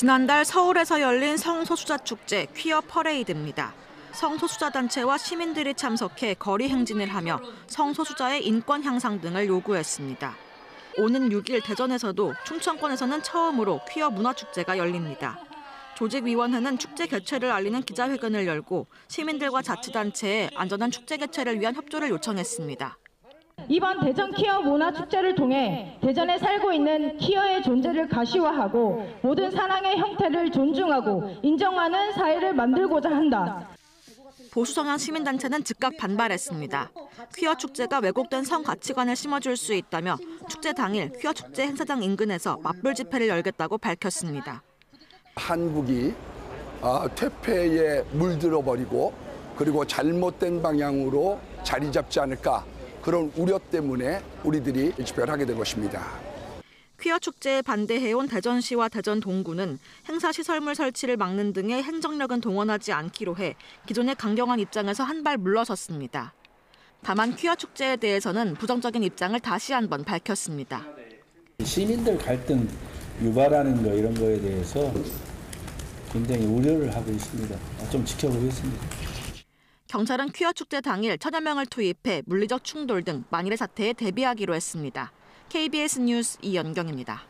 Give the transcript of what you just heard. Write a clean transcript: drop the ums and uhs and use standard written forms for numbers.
지난달 서울에서 열린 성소수자 축제 퀴어 퍼레이드입니다. 성소수자 단체와 시민들이 참석해 거리 행진을 하며 성소수자의 인권 향상 등을 요구했습니다. 오는 6일 대전에서도 충청권에서는 처음으로 퀴어 문화축제가 열립니다. 조직위원회는 축제 개최를 알리는 기자회견을 열고 시민들과 자치단체에 안전한 축제 개최를 위한 협조를 요청했습니다. 이번 대전 퀴어 문화축제를 통해 대전에 살고 있는 퀴어의 존재를 가시화하고 모든 사랑의 형태를 존중하고 인정하는 사회를 만들고자 한다. 보수 성향 시민단체는 즉각 반발했습니다. 퀴어 축제가 왜곡된 성 가치관을 심어줄 수 있다며 축제 당일 퀴어 축제 행사장 인근에서 맞불 집회를 열겠다고 밝혔습니다. 한국이 퇴폐에 물들어버리고 그리고 잘못된 방향으로 자리 잡지 않을까, 그런 우려 때문에 우리들이 집회를 하게 된 것입니다. 퀴어 축제에 반대해온 대전시와 대전동구는 행사 시설물 설치를 막는 등의 행정력은 동원하지 않기로 해 기존의 강경한 입장에서 한 발 물러섰습니다. 다만 퀴어 축제에 대해서는 부정적인 입장을 다시 한번 밝혔습니다. 시민들 갈등 유발하는 거 이런 거에 대해서 굉장히 우려를 하고 있습니다. 좀 지켜보겠습니다. 경찰은 퀴어 축제 당일 1,000여 명을 투입해 물리적 충돌 등 만일의 사태에 대비하기로 했습니다. KBS 뉴스 이연경입니다.